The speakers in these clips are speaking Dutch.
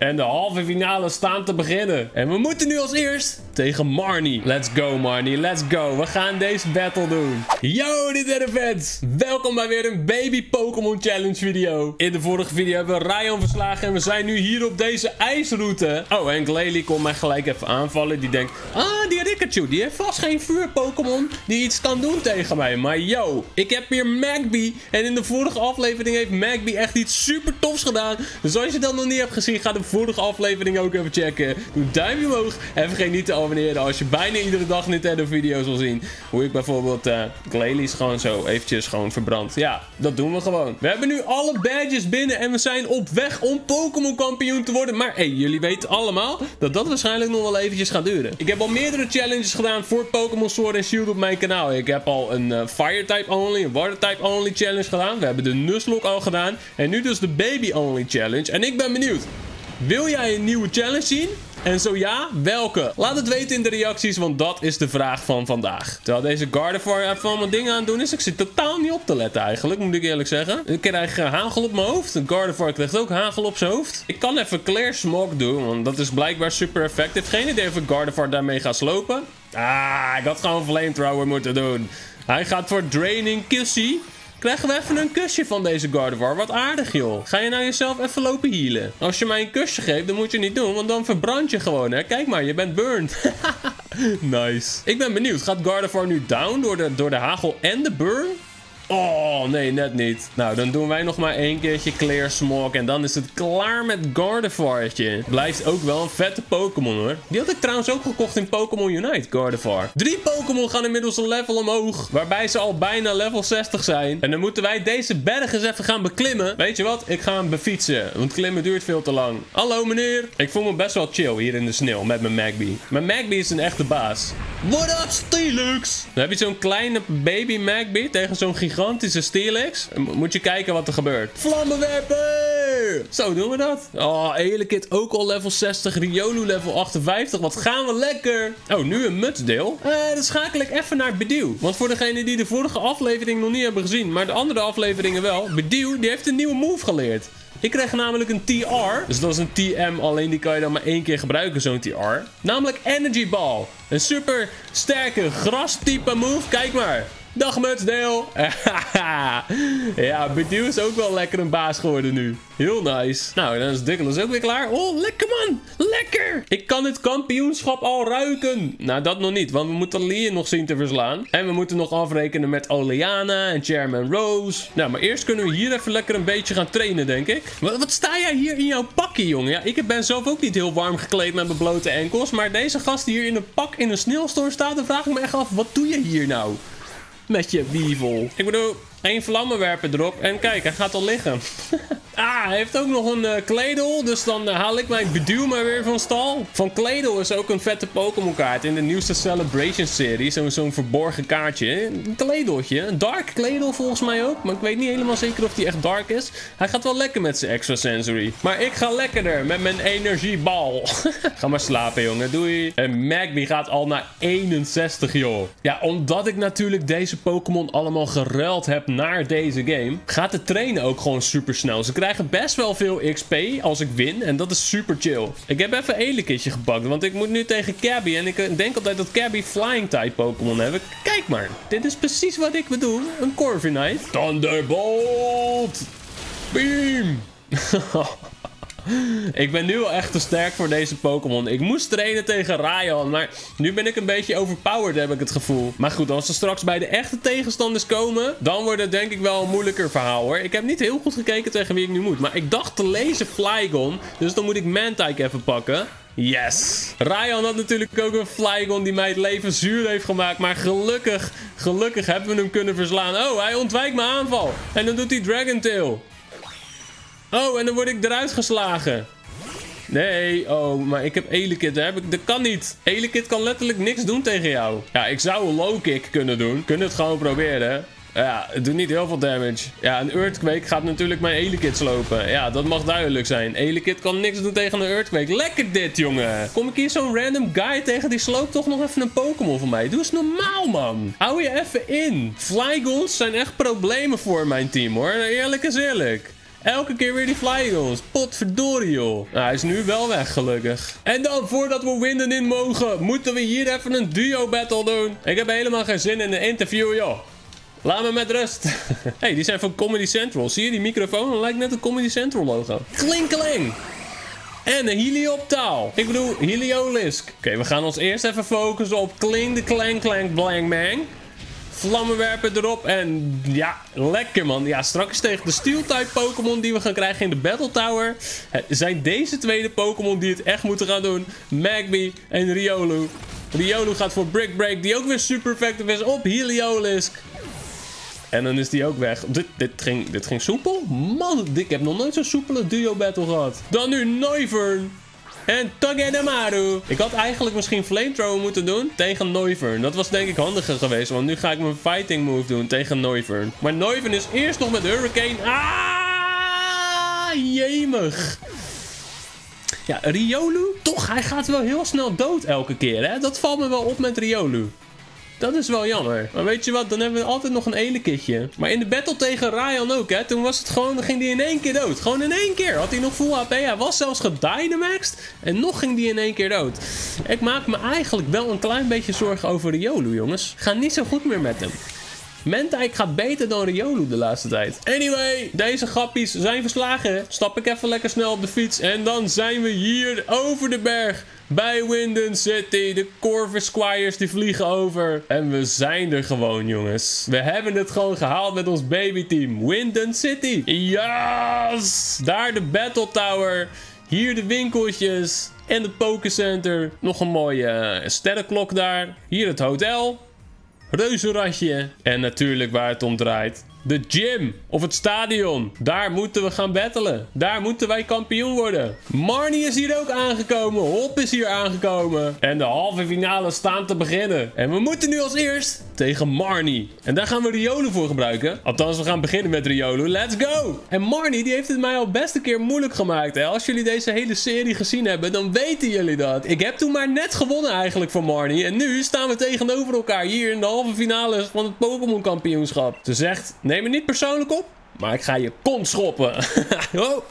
En de halve finale staan te beginnen. En we moeten nu als eerst tegen Marnie. Let's go, Marnie. Let's go. We gaan deze battle doen. Yo, dit zijn de fans. Welkom bij weer een Baby Pokémon Challenge video. In de vorige video hebben we Ryan verslagen. En we zijn nu hier op deze ijsroute. Oh, en Glalie kon mij gelijk even aanvallen. Die denkt, die Rikachu, die heeft vast geen vuur-Pokémon die iets kan doen tegen mij. Maar yo, ik heb hier Magby. En in de vorige aflevering heeft Magby echt iets super tofs gedaan. Dus als je dat nog niet hebt gezien, ga de vorige aflevering ook even checken. Doe een duimpje omhoog en vergeet niet te abonneren als je bijna iedere dag Nintendo video's wil zien. Hoe ik bijvoorbeeld Glalie's gewoon zo eventjes gewoon verbrand. Ja, dat doen we gewoon. We hebben nu alle badges binnen en we zijn op weg om Pokémon kampioen te worden. Maar hey, jullie weten allemaal dat dat waarschijnlijk nog wel eventjes gaat duren. Ik heb al meerdere challenges gedaan voor Pokémon Sword en Shield op mijn kanaal. Ik heb al een Fire-type only, een Water-type only challenge gedaan. We hebben de Nuzlocke al gedaan. En nu dus de Baby only challenge. En ik ben benieuwd. Wil jij een nieuwe challenge zien? En zo ja, welke? Laat het weten in de reacties, want dat is de vraag van vandaag. Terwijl deze Gardevoir even allemaal dingen aan het doen is, ik zit totaal niet op te letten eigenlijk, moet ik eerlijk zeggen. Ik krijg hagel op mijn hoofd. Een Gardevoir krijgt ook hagel op zijn hoofd. Ik kan even Clear Smog doen, want dat is blijkbaar super effectief. Geen idee of ik Gardevoir daarmee ga slopen. Ah, ik had gewoon Flamethrower moeten doen. Hij gaat voor Draining Kissie. Krijgen we even een kusje van deze Gardevoir. Wat aardig, joh. Ga je nou jezelf even lopen healen? Als je mij een kusje geeft, dan moet je niet doen, want dan verbrand je gewoon, hè. Kijk maar, je bent burned. Nice. Ik ben benieuwd. Gaat Gardevoir nu down door de hagel en de burn? Oh, nee, net niet. Nou, dan doen wij nog maar één keertje Clear Smog. En dan is het klaar met Gardevoirtje. Blijft ook wel een vette Pokémon, hoor. Die had ik trouwens ook gekocht in Pokémon Unite, Gardevoir. 3 Pokémon gaan inmiddels een level omhoog. Waarbij ze al bijna level 60 zijn. En dan moeten wij deze berg eens even gaan beklimmen. Weet je wat? Ik ga hem befietsen. Want klimmen duurt veel te lang. Hallo, meneer. Ik voel me best wel chill hier in de sneeuw met mijn Magby. Mijn Magby is een echte baas. What up, Steelix? Dan heb je zo'n kleine baby Magby tegen zo'n gigantische Steelix. Moet je kijken wat er gebeurt. Vlammenwerper! Zo doen we dat. Oh, Elekid ook al level 60. Riolu level 58. Wat gaan we lekker. Oh, nu een mutsdeel. Dan schakel ik even naar Bedieu. Want voor degenen die de vorige aflevering nog niet hebben gezien, maar de andere afleveringen wel. Bedieu, die heeft een nieuwe move geleerd. Ik kreeg namelijk een TR. Dus dat is een TM, alleen die kan je dan maar één keer gebruiken, zo'n TR. Namelijk Energy Ball. Een super sterke gras-type move. Kijk maar. Dag mutsdeel. Ja, Bedieu is ook wel lekker een baas geworden nu. Heel nice. Nou, dan is Duckles ook weer klaar. Oh, lekker man. Lekker. Ik kan het kampioenschap al ruiken. Nou, dat nog niet, want we moeten Leon nog zien te verslaan. En we moeten nog afrekenen met Oleana en Chairman Rose. Nou, maar eerst kunnen we hier even lekker een beetje gaan trainen, denk ik. Wat sta jij hier in jouw pakje, jongen? Ja, ik ben zelf ook niet heel warm gekleed met mijn blote enkels. Maar deze gast die hier in een pak in een sneeuwstorm staat, dan vraag ik me echt af, wat doe je hier nou? Met je Weavile. Ik bedoel, 1 vlammenwerper erop. En kijk, hij gaat al liggen. Hij heeft ook nog een Kledel. Dus dan haal ik mijn Bedieu maar weer van stal. Van Kledel is ook een vette Pokémon kaart in de nieuwste Celebration serie. Zo'n verborgen kaartje. Een Kledeltje. Een Dark Kledel volgens mij ook. Maar ik weet niet helemaal zeker of die echt dark is. Hij gaat wel lekker met zijn extra sensory. Maar ik ga lekkerder met mijn energiebal. Ga maar slapen, jongen. Doei. En Magby gaat al naar 61, joh. Ja, omdat ik natuurlijk deze Pokémon allemaal geruild heb naar deze game, gaat het trainen ook gewoon super snel. Ze krijgen best wel veel XP als ik win. En dat is super chill. Ik heb even Elekidje gepakt, want ik moet nu tegen Kirby. En ik denk altijd dat Kirby Flying-type Pokémon hebben. Kijk maar. Dit is precies wat ik bedoel. Een Corviknight. Thunderbolt! Beam! Ik ben nu al echt te sterk voor deze Pokémon. Ik moest trainen tegen Ryan, maar nu ben ik een beetje overpowered, heb ik het gevoel. Maar goed, als ze straks bij de echte tegenstanders komen, dan wordt het denk ik wel een moeilijker verhaal, hoor. Ik heb niet heel goed gekeken tegen wie ik nu moet, maar ik dacht te lezen Flygon, dus dan moet ik Mantike even pakken. Yes! Ryan had natuurlijk ook een Flygon die mij het leven zuur heeft gemaakt. Maar gelukkig hebben we hem kunnen verslaan. Oh, hij ontwijkt mijn aanval. En dan doet hij Dragontail. Oh, en dan word ik eruit geslagen. Nee, oh, maar ik heb Elekid. Dat kan niet. Elekid kan letterlijk niks doen tegen jou. Ja, ik zou een low kick kunnen doen. Kunnen het gewoon proberen. Ja, het doet niet heel veel damage. Ja, een Earthquake gaat natuurlijk mijn Elekid slopen. Ja, dat mag duidelijk zijn. Elekid kan niks doen tegen een Earthquake. Lekker dit, jongen. Kom ik hier zo'n random guy tegen? Die sloopt toch nog even een Pokémon van mij. Doe eens normaal, man. Hou je even in. Flygons zijn echt problemen voor mijn team, hoor. Eerlijk is eerlijk. Elke keer weer die Flygon. Potverdorie, joh. Nou, hij is nu wel weg, gelukkig. En dan, voordat we Wyndon in mogen, moeten we hier even een duo battle doen. Ik heb helemaal geen zin in een interview, joh. Laat me met rust. Hé, hey, die zijn van Comedy Central. Zie je die microfoon? Dat lijkt net een Comedy Central logo. Klinkeling. En een Helioptaal. Ik bedoel, Heliolisk. Oké, we gaan ons eerst even focussen op Kling de Klang Klang Blang Mang. Vlammenwerpen erop en ja, lekker man. Ja, straks tegen de Steel-type Pokémon die we gaan krijgen in de Battle Tower. Zijn deze twee de Pokémon die het echt moeten gaan doen. Magby en Riolu. Riolu gaat voor Brick Break, die ook weer super effective is op Heliolisk. En dan is die ook weg. Dit ging soepel? Man, ik heb nog nooit zo'n soepele duo battle gehad. Dan nu Noivern. En Togedemaru. Ik had eigenlijk misschien Flamethrower moeten doen tegen Noivern. Dat was denk ik handiger geweest. Want nu ga ik mijn fighting move doen tegen Noivern. Maar Noivern is eerst nog met Hurricane. Ah, jemig. Ja, Riolu. Toch, hij gaat wel heel snel dood elke keer. Hè? Dat valt me wel op met Riolu. Dat is wel jammer. Maar weet je wat, dan hebben we altijd nog een Elekidje. Maar in de battle tegen Ryan ook, hè. Toen was het gewoon, dan ging hij in één keer dood. Gewoon in één keer. Had hij nog full HP. Hij was zelfs gedynamaxed. En nog ging hij in één keer dood. Ik maak me eigenlijk wel een klein beetje zorgen over Riolu, jongens. Ga niet zo goed meer met hem. Mantike gaat beter dan Riolu de laatste tijd. Anyway, deze grappies zijn verslagen. Stap ik even lekker snel op de fiets. En dan zijn we hier over de berg. Bij Wyndon City. De Corvus Squires die vliegen over. En we zijn er gewoon, jongens. We hebben het gewoon gehaald met ons babyteam. Wyndon City. Yes! Daar de Battle Tower. Hier de winkeltjes. En de Pokécenter. Nog een mooie sterrenklok daar. Hier het hotel. Reuzenradje. En natuurlijk waar het om draait. De gym. Of het stadion. Daar moeten we gaan battelen. Daar moeten wij kampioen worden. Marnie is hier ook aangekomen. Hop is hier aangekomen. En de halve finale staan te beginnen. En we moeten nu als eerst tegen Marnie. En daar gaan we Riolu voor gebruiken. Althans, we gaan beginnen met Riolu. Let's go! En Marnie die heeft het mij al best een keer moeilijk gemaakt. Hè? Als jullie deze hele serie gezien hebben, dan weten jullie dat. Ik heb toen maar net gewonnen eigenlijk van Marnie. En nu staan we tegenover elkaar hier in de halve finale van het Pokémon kampioenschap. Ze zegt... Neem het niet persoonlijk op, maar ik ga je kont schoppen. Oh,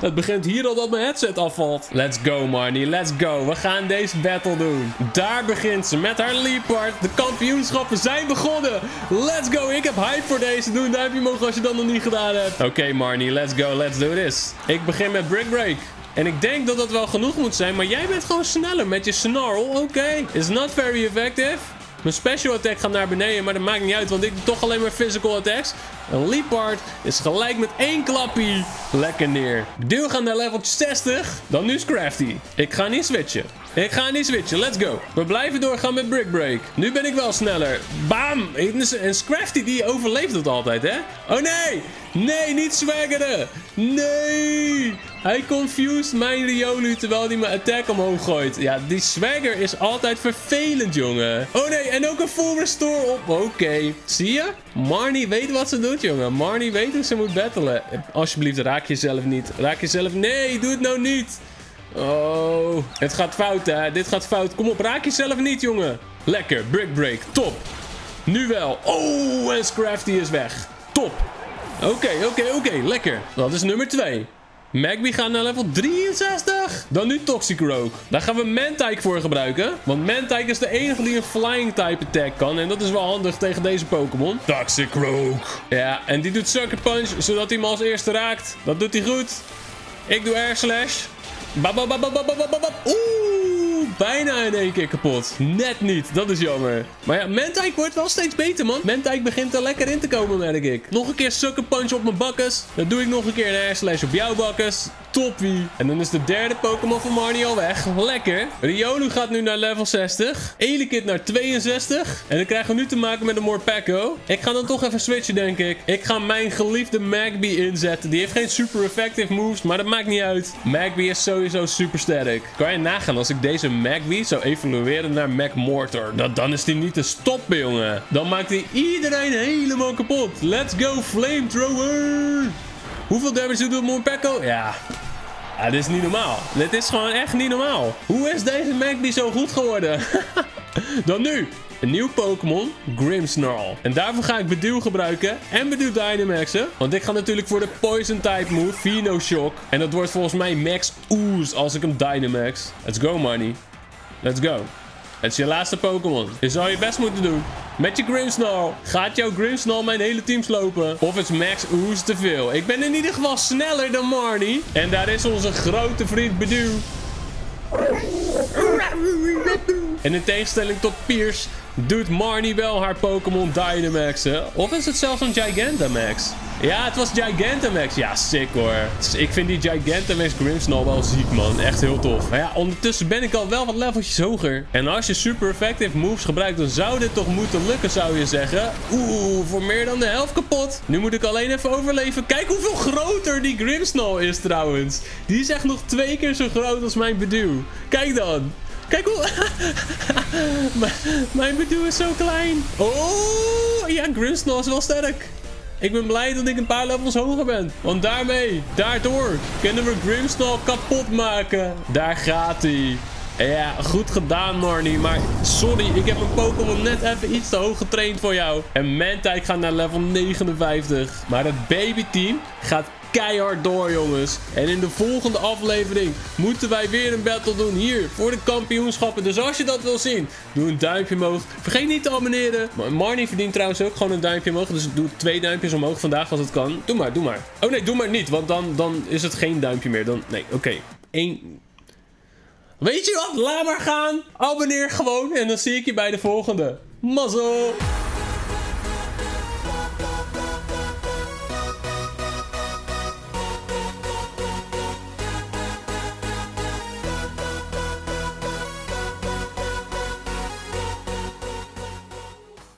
het begint hier al dat mijn headset afvalt. Let's go, Marnie, let's go. We gaan deze battle doen. Daar begint ze met haar leopard. De kampioenschappen zijn begonnen. Let's go. Ik heb hype voor deze. Doe een duimpje omhoog als je dat nog niet gedaan hebt. Oké, Marnie, let's go. Let's do this. Ik begin met Brick Break. En ik denk dat dat wel genoeg moet zijn, maar jij bent gewoon sneller met je snarl. Oké. It's not very effective. Mijn special attack gaat naar beneden, maar dat maakt niet uit, want ik doe toch alleen maar physical attacks. Een Leopard is gelijk met één klappie. Lekker neer. Bedieu gaat naar level 60. Dan nu Scrafty. Ik ga niet switchen. Ik ga niet switchen. Let's go. We blijven doorgaan met Brick Break. Nu ben ik wel sneller. Bam. En Scrafty die overleeft het altijd, hè? Oh nee. Nee, niet zwaggeren. Nee. Hij confused mijn Riolu terwijl hij mijn attack omhoog gooit. Ja, die swagger is altijd vervelend, jongen. Oh nee, en ook een full restore op. Oké. Zie je? Marnie weet wat ze doet, jongen. Marnie weet hoe ze moet battelen. Alsjeblieft, raak jezelf niet. Raak jezelf... Nee, doe het nou niet. Oh. Het gaat fout, hè. Dit gaat fout. Kom op, raak jezelf niet, jongen. Lekker. Brick Break. Top. Nu wel. Oh, en Scrafty is weg. Top. Oké. Lekker. Dat is nummer 2. Magby gaat naar level 63. Dan nu Toxicroak. Daar gaan we Mantike voor gebruiken. Want Mantike is de enige die een flying type attack kan. En dat is wel handig tegen deze Pokémon. Toxicroak. Ja, en die doet Sucker Punch, zodat hij me als eerste raakt. Dat doet hij goed. Ik doe Air Slash. Oeh, bijna in één keer kapot. Net niet, dat is jammer. Maar ja, Mantike wordt wel steeds beter, man. Mantike begint er lekker in te komen, merk ik. Nog een keer Sucker Punch op mijn bakkes. Dan doe ik nog een keer een Air Slash op jouw bakkes. Toppie. En dan is de derde Pokémon van Marnie al weg. Lekker. Riolu gaat nu naar level 60. Elekid naar 62. En dan krijgen we nu te maken met een Morpeko. Ik ga dan toch even switchen, denk ik. Ik ga mijn geliefde Magby inzetten. Die heeft geen super effective moves, maar dat maakt niet uit. Magby is sowieso super sterk. Kan je nagaan als ik deze Magby zou evolueren naar Magmortar. Dan is die niet te stoppen, jongen. Dan maakt hij iedereen helemaal kapot. Let's go, Flamethrower. Hoeveel damage doet Morpeko? Ja. Ja, dit is niet normaal. Dit is gewoon echt niet normaal. Hoe is deze Magby zo goed geworden? Dan nu, een nieuw Pokémon, Grimmsnarl. En daarvoor ga ik Bedieu gebruiken en Bedieu Dynamaxen. Want ik ga natuurlijk voor de Poison-type move, Vino Shock. En dat wordt volgens mij Max Ooze als ik hem Dynamax. Let's go, Marnie. Let's go. Het is je laatste Pokémon. Je zou je best moeten doen. Met je Grimmsnarl. Gaat jouw Grimmsnarl mijn hele team slopen? Of is Max Ooze te veel? Ik ben in ieder geval sneller dan Marnie. En daar is onze grote vriend Bedieu. En in tegenstelling tot Piers doet Marnie wel haar Pokémon Dynamaxen. Of is het zelfs een Gigantamax? Ja, het was Gigantamax. Ja, sick hoor. Dus ik vind die Gigantamax Grimmsnarl wel ziek, man. Echt heel tof. Maar ja, ondertussen ben ik al wel wat leveltjes hoger. En als je super effective moves gebruikt, dan zou dit toch moeten lukken, zou je zeggen. Oeh, voor meer dan de helft kapot. Nu moet ik alleen even overleven. Kijk hoeveel groter die Grimmsnarl is trouwens. Die is echt nog 2 keer zo groot als mijn Bedieu. Kijk dan. Kijk hoe... mijn Bedieu is zo klein. Oh, ja, Grimmsnarl is wel sterk. Ik ben blij dat ik een paar levels hoger ben. Want daardoor kunnen we Grimmsnarl kapot maken. Daar gaat hij. Ja, goed gedaan, Marnie. Maar sorry, ik heb een Pokémon net even iets te hoog getraind voor jou. En Mantike gaat naar level 59. Maar het babyteam gaat keihard door, jongens. En in de volgende aflevering moeten wij weer een battle doen hier voor de kampioenschappen. Dus als je dat wil zien, doe een duimpje omhoog. Vergeet niet te abonneren. Marnie verdient trouwens ook gewoon een duimpje omhoog. Dus doe 2 duimpjes omhoog vandaag als het kan. Doe maar, doe maar. Oh nee, doe maar niet. Want dan is het geen duimpje meer. Dan, nee, oké. Weet je wat? Laat maar gaan. Abonneer gewoon. En dan zie ik je bij de volgende. Mazzel!